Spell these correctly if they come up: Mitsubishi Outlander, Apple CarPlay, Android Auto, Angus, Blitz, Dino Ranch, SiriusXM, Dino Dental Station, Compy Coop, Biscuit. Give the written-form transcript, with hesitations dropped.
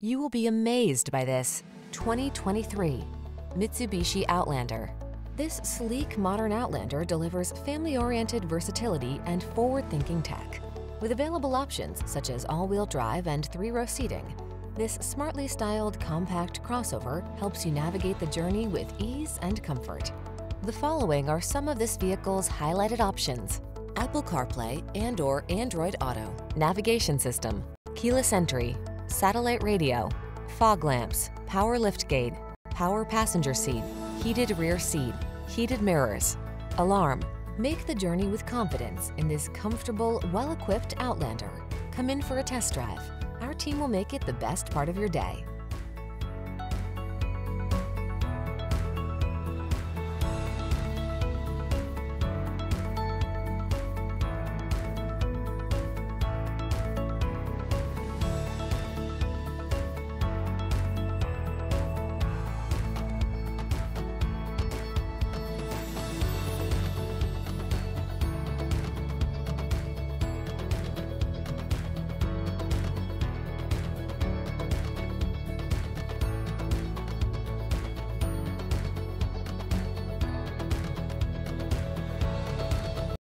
You will be amazed by this 2023 Mitsubishi Outlander. This sleek, modern Outlander delivers family-oriented versatility and forward-thinking tech. With available options such as all-wheel drive and three-row seating, this smartly styled compact crossover helps you navigate the journey with ease and comfort. The following are some of this vehicle's highlighted options: Apple CarPlay and/or Android Auto, navigation system, keyless entry, satellite radio, fog lamps, power liftgate, power passenger seat, heated rear seat, heated mirrors, alarm. Make the journey with confidence in this comfortable, well-equipped Outlander. Come in for a test drive. Our team will make it the best part of your day.